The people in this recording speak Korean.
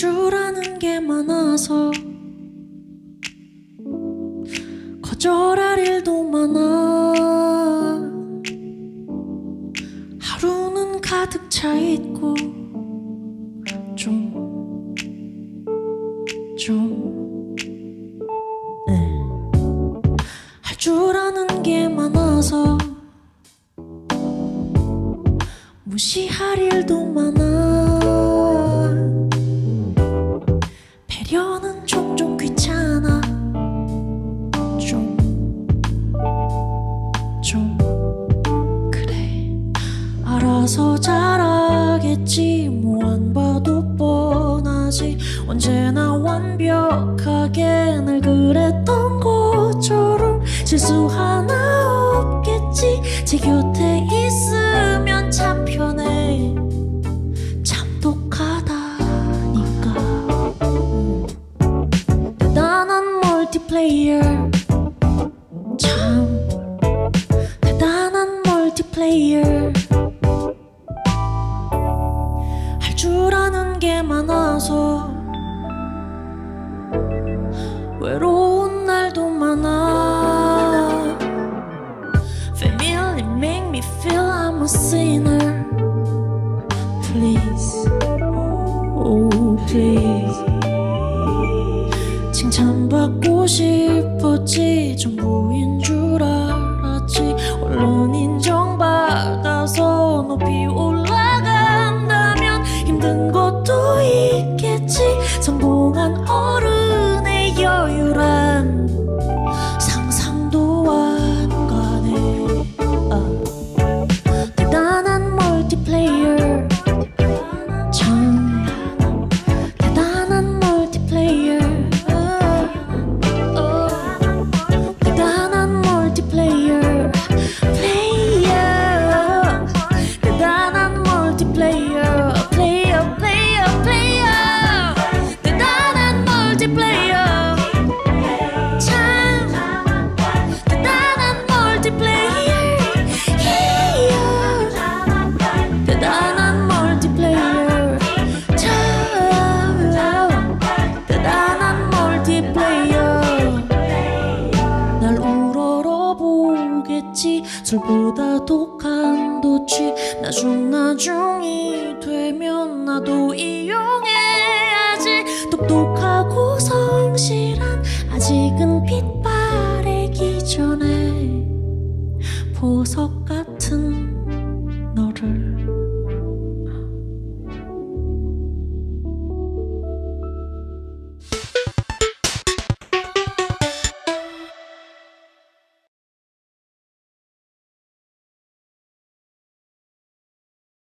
줄 아는 게 많아서 거절할 일도 많아. 하루는 가득 차 있고 할 줄 아는 게 많아서 무시할 일도 많아. 배려는 종종 귀찮아. 그래 알아서 잘하겠지. 뭐 안 봐도 뻔하지. 언제나 완벽하게 늘 그랬던 것처럼 실수 하나 없겠지. 제 곁에 있으면 참 편해. 참 똑똑하다니까. 대단한 멀티플레이어. 참 대단한 멀티플레이어. 할 줄 아는 게 많아서 외로운 날도 많아. Family make me feel I'm a sinner. Please, oh please. 칭찬받고 싶었지. 전부인 줄 알았지. 언론 인정받아서 높이 올라간다면 힘든 것도 있겠지. 성공한 어른의 여유란 상상도 안 가네. 대단한 멀티플레이어. 참 대단한 멀티플레이어. 대단한 멀티플레이어. 대단한 멀티플레이어. 대단한 멀티플레이어. 술보다 독한 도취. 나중이 되면 나도 이용해야지. 똑똑하고 성실한. 아직은 빛바래기 전에 보석.